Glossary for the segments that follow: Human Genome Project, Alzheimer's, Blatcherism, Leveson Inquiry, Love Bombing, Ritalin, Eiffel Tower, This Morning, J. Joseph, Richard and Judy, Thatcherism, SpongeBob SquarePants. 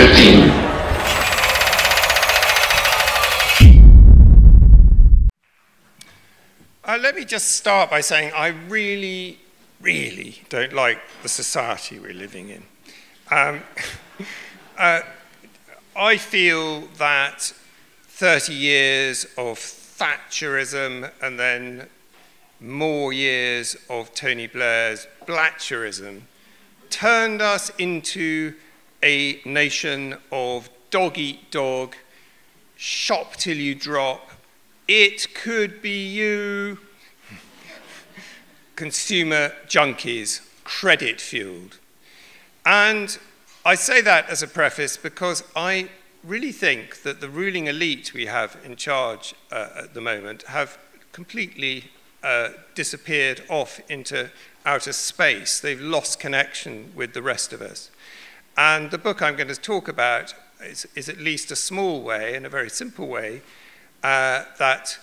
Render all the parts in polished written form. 15. Let me just start by saying I really, really don't like the society we're living in. I feel that 30 years of Thatcherism and then more years of Tony Blair's Blatcherism turned us into a nation of dog-eat-dog, shop till you drop, it could be you. Consumer junkies, credit fueled. And I say that as a preface because I really think that the ruling elite we have in charge at the moment have completely disappeared off into outer space. They've lost connection with the rest of us. And the book I'm going to talk about is at least a small way and a very simple way that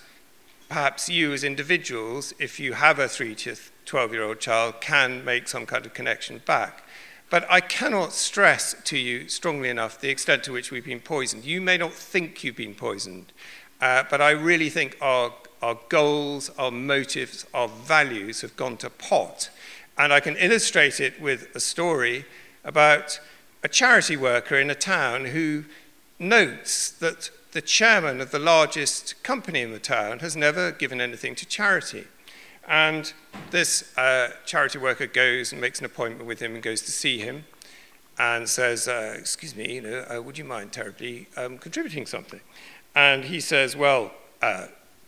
perhaps you as individuals, if you have a 3 to 12-year-old child, can make some kind of connection back. But I cannot stress to you strongly enough the extent to which we've been poisoned. You may not think you've been poisoned, but I really think our goals, our motives, our values have gone to pot. And I can illustrate it with a story about a charity worker in a town who notes that the chairman of the largest company in the town has never given anything to charity. And this charity worker goes and makes an appointment with him and goes to see him and says, excuse me, you know, would you mind terribly contributing something? And he says, well,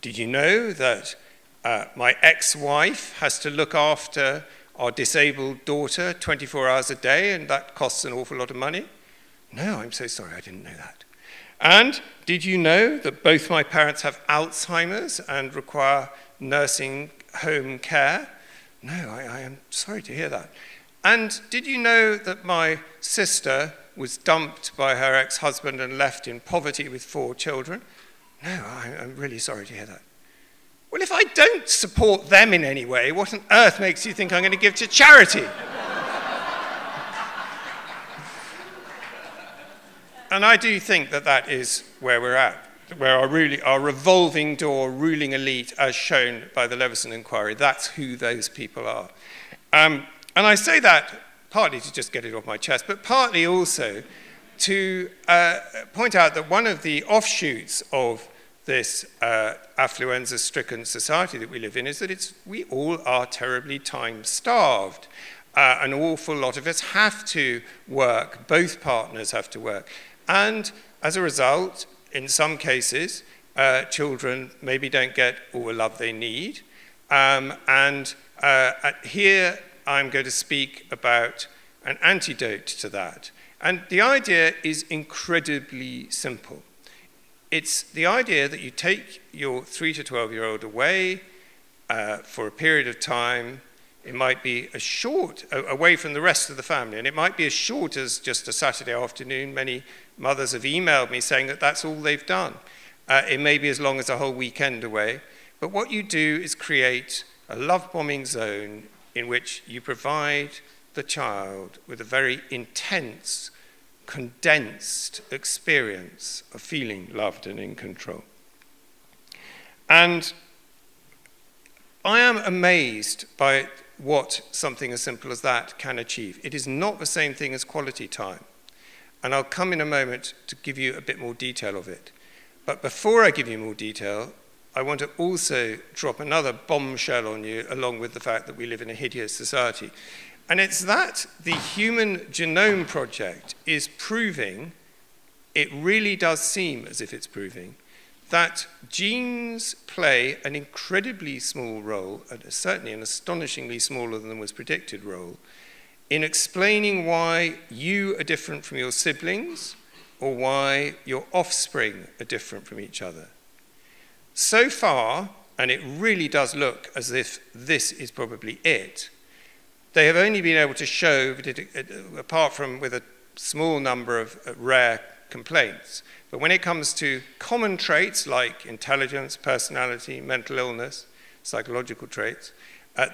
did you know that my ex-wife has to look after our disabled daughter 24 hours a day and that costs an awful lot of money? No, I'm so sorry, I didn't know that. And did you know that both my parents have Alzheimer's and require nursing home care? No, I am sorry to hear that. And did you know that my sister was dumped by her ex-husband and left in poverty with 4 children? No, I'm really sorry to hear that. Well, if I don't support them in any way, what on earth makes you think I'm going to give to charity? And I do think that that is where we're at, where our revolving door ruling elite, as shown by the Leveson Inquiry, that's who those people are. And I say that partly to just get it off my chest, but partly also to point out that one of the offshoots of this affluenza-stricken society that we live in is that we all are terribly time-starved. An awful lot of us have to work, both partners have to work. And as a result, in some cases, children maybe don't get all the love they need. Here I'm going to speak about an antidote to that. And the idea is incredibly simple. It's the idea that you take your 3 to 12-year-old away for a period of time. It might be away from the rest of the family, and it might be as short as just a Saturday afternoon. Many mothers have emailed me saying that that's all they've done. It may be as long as a whole weekend away. But what you do is create a love bombing zone in which you provide the child with a very intense, condensed experience of feeling loved and in control. And I am amazed by what something as simple as that can achieve. It is not the same thing as quality time. And I'll come in a moment to give you a bit more detail of it. But before I give you more detail, I want to also drop another bombshell on you, along with the fact that we live in a hideous society. And it's that the Human Genome Project is proving, it really does seem as if it's proving, that genes play an incredibly small role, and certainly an astonishingly smaller than was predicted role, in explaining why you are different from your siblings or why your offspring are different from each other. So far, and it really does look as if this is probably it, they have only been able to show, apart from with a small number of rare complaints, but when it comes to common traits like intelligence, personality, mental illness, psychological traits,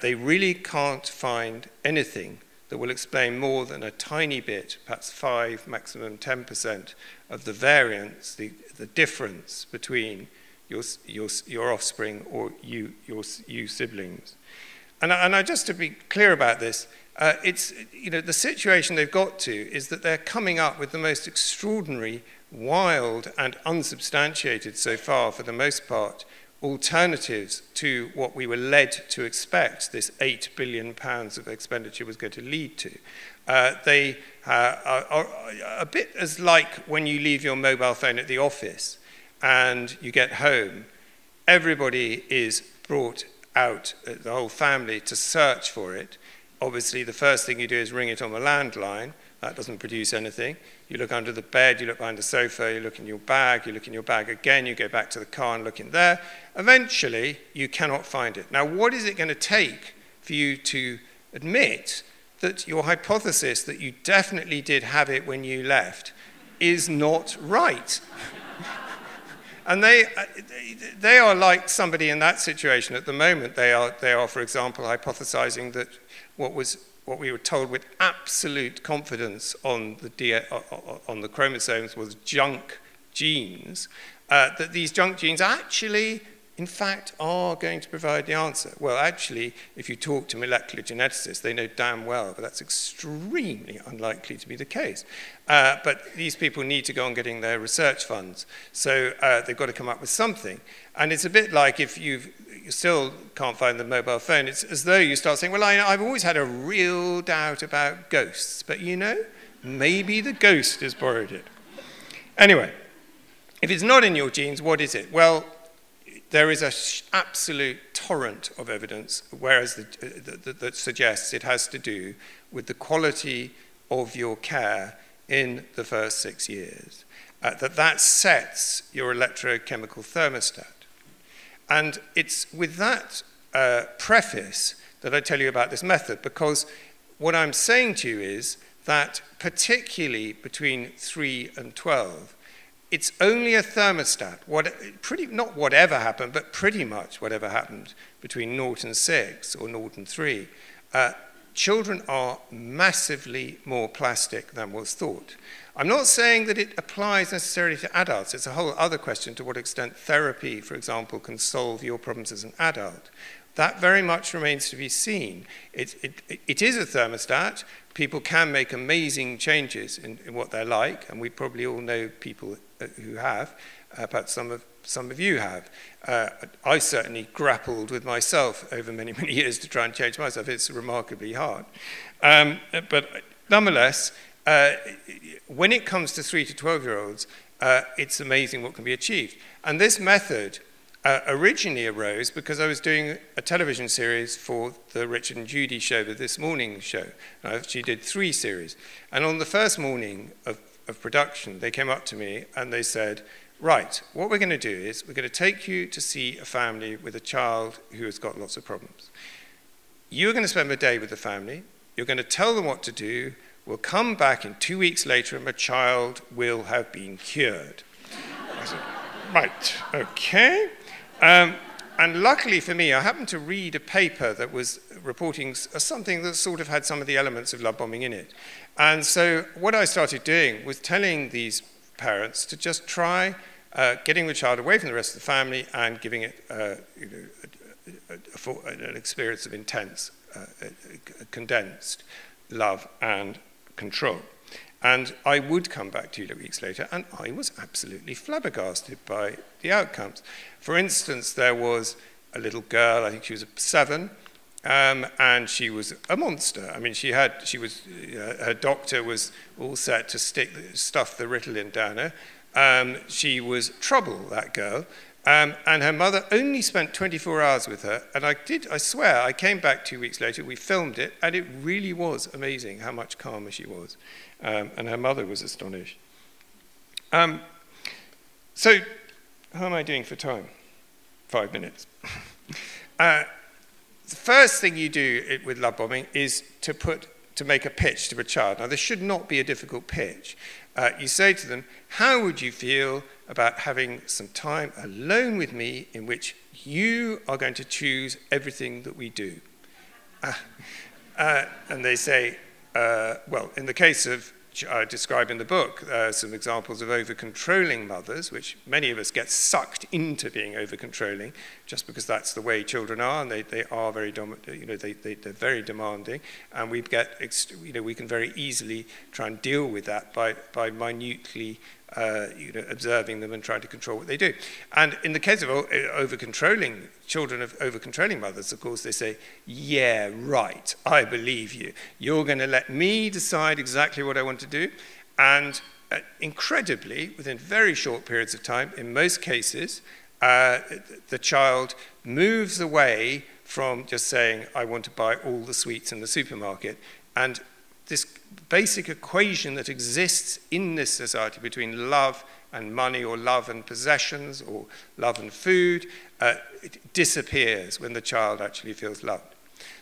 they really can't find anything that will explain more than a tiny bit, perhaps 5, maximum 10% of the variance, the difference between your offspring or your siblings. And just to be clear about this, it's, you know, the situation they've got to is that they're coming up with the most extraordinary, wild and unsubstantiated so far, for the most part, alternatives to what we were led to expect this £8 billion of expenditure was going to lead to. They are a bit as like when you leave your mobile phone at the office and you get home. Everybody is brought out, the whole family, to search for it. Obviously, the first thing you do is ring it on the landline. That doesn't produce anything. You look under the bed, you look behind the sofa, you look in your bag again, you go back to the car and look in there. Eventually, you cannot find it. Now, what is it going to take for you to admit that your hypothesis that you definitely did have it when you left is not right? And they are like somebody in that situation at the moment. They are, for example, hypothesizing that what we were told with absolute confidence on the chromosomes was junk genes, that these junk genes actually, in fact, are going to provide the answer. Well, actually, if you talk to molecular geneticists, they know damn well, but that's extremely unlikely to be the case. But these people need to go on getting their research funds, so they've got to come up with something. And it's a bit like if you still can't find the mobile phone, it's as though you start saying, well, I've always had a real doubt about ghosts, but you know, maybe the ghost has borrowed it. Anyway, if it's not in your genes, what is it? Well, there is an absolute torrent of evidence, whereas that suggests it has to do with the quality of your care in the first 6 years, that sets your electrochemical thermostat. And it's with that preface that I tell you about this method, because what I'm saying to you is that particularly between 3 and 12, it's only a thermostat. Not whatever happened, but pretty much whatever happened between 0 and 6 or 0 and 3. Children are massively more plastic than was thought. I'm not saying that it applies necessarily to adults. It's a whole other question to what extent therapy, for example, can solve your problems as an adult. That very much remains to be seen. It is a thermostat. People can make amazing changes in what they're like, and we probably all know people who have, perhaps some of you have. I certainly grappled with myself over many, many years to try and change myself. It's remarkably hard. But nonetheless, when it comes to 3 to 12-year-olds, it's amazing what can be achieved. And this method originally arose because I was doing a television series for the Richard and Judy show, the This Morning show. And I actually did 3 series. And on the first morning of production, they came up to me and they said, right, what we're going to do is we're going to take you to see a family with a child who has got lots of problems. You're going to spend the day with the family. You're going to tell them what to do. We'll come back in 2 weeks later and the child will have been cured. I said, right, okay. And luckily for me, I happened to read a paper that was reporting something that sort of had some of the elements of love bombing in it. And so what I started doing was telling these parents to just try getting the child away from the rest of the family and giving it an experience of intense, condensed love and control. And I would come back 2 weeks later, and I was absolutely flabbergasted by the outcomes. For instance, there was a little girl, I think she was 7, and she was a monster. I mean, her doctor was all set to stuff the Ritalin down her. She was trouble, that girl. And her mother only spent 24 hours with her, and I swear, I came back 2 weeks later, we filmed it, and it really was amazing how much calmer she was. And her mother was astonished. So, how am I doing for time? 5 minutes. The first thing you do with love bombing is to make a pitch to a child. Now, this should not be a difficult pitch. You say to them, how would you feel about having some time alone with me in which you are going to choose everything that we do? And they say, well, in the case of I describe in the book some examples of over-controlling mothers, which many of us get sucked into being over-controlling, just because that's the way children are, and they are very, they're very demanding, and we get, we can very easily try and deal with that by minutely observing them and trying to control what they do. And in the case of over-controlling children of over-controlling mothers, of course, they say, yeah, right, I believe you. You're going to let me decide exactly what I want to do. And incredibly, within very short periods of time, in most cases, the child moves away from just saying, I want to buy all the sweets in the supermarket. And this basic equation that exists in this society between love and money, or love and possessions, or love and food, it disappears when the child actually feels loved.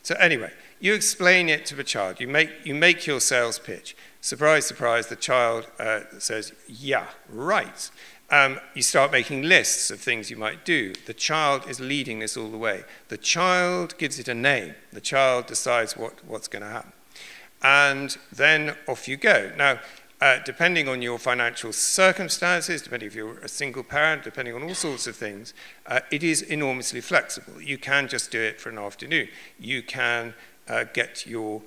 So anyway, you explain it to the child. You make your sales pitch. Surprise, surprise, the child says, yeah, right. You start making lists of things you might do. The child is leading this all the way. The child gives it a name. The child decides what's going to happen. And then off you go. Now, depending on your financial circumstances, depending if you're a single parent, depending on all sorts of things, it is enormously flexible. You can just do it for an afternoon. You can get your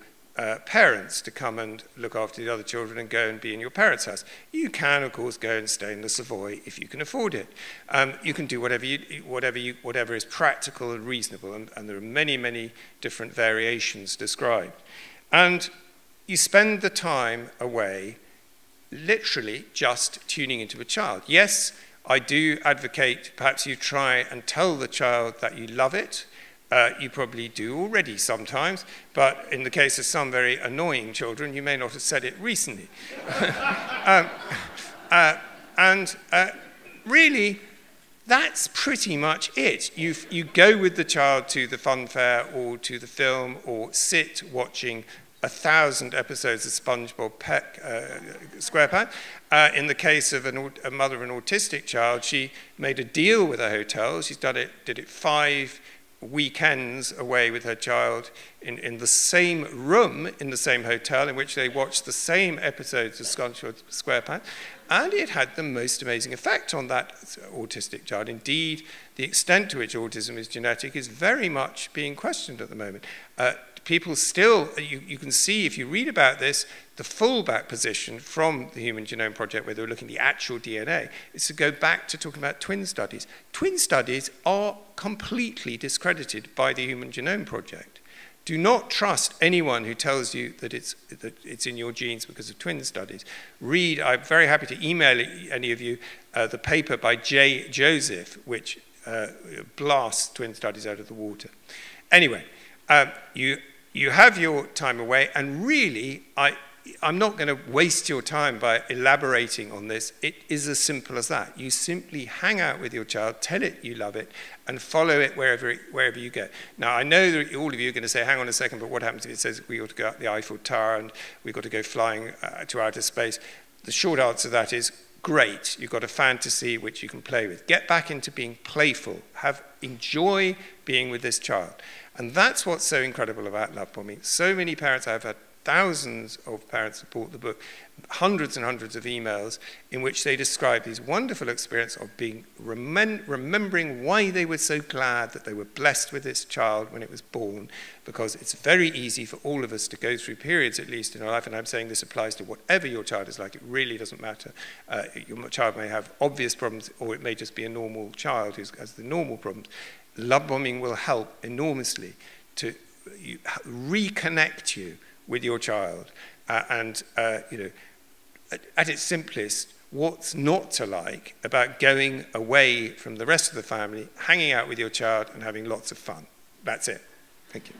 parents to come and look after the other children and go and be in your parents' house. You can, of course, go and stay in the Savoy if you can afford it. You can do whatever is practical and reasonable, and there are many, many different variations described. And you spend the time away literally just tuning into a child. Yes, I do advocate perhaps you try and tell the child that you love it. You probably do already sometimes, but in the case of some very annoying children, you may not have said it recently. Really, that's pretty much it. You go with the child to the fun fair or to the film, or sit watching 1,000 episodes of SpongeBob SquarePants. In the case of a mother of an autistic child, she made a deal with a hotel. She's did it 5 weekends away with her child in the same room, in the same hotel, in which they watched the same episodes of SpongeBob SquarePants. And it had the most amazing effect on that autistic child. Indeed, the extent to which autism is genetic is very much being questioned at the moment. People still, you can see if you read about this, the fallback position from the Human Genome Project, where they were looking at the actual DNA, is to go back to talking about twin studies. Twin studies are completely discredited by the Human Genome Project. Do not trust anyone who tells you that it's in your genes because of twin studies. Read, I'm very happy to email any of you the paper by J. Joseph, which blasts twin studies out of the water. Anyway, you have your time away, and really, I'm not going to waste your time by elaborating on this. It is as simple as that. You simply hang out with your child, tell it you love it, and follow it wherever you go. Now, I know that all of you are going to say, hang on a second, but what happens if it says we ought to go up the Eiffel Tower and we've got to go flying to outer space? The short answer to that is, great, you've got a fantasy which you can play with. Get back into being playful. Enjoy being with this child. And that's what's so incredible about love bombing. So many parents, I've had thousands of parents support the book, hundreds and hundreds of emails in which they describe these wonderful experiences of being remembering why they were so glad that they were blessed with this child when it was born, because it's very easy for all of us to go through periods, at least in our life, and I'm saying this applies to whatever your child is like, it really doesn't matter. Your child may have obvious problems, or it may just be a normal child who has the normal problems. Love bombing will help enormously to reconnect you with your child. At its simplest, what's not to like about going away from the rest of the family, hanging out with your child and having lots of fun? That's it. Thank you.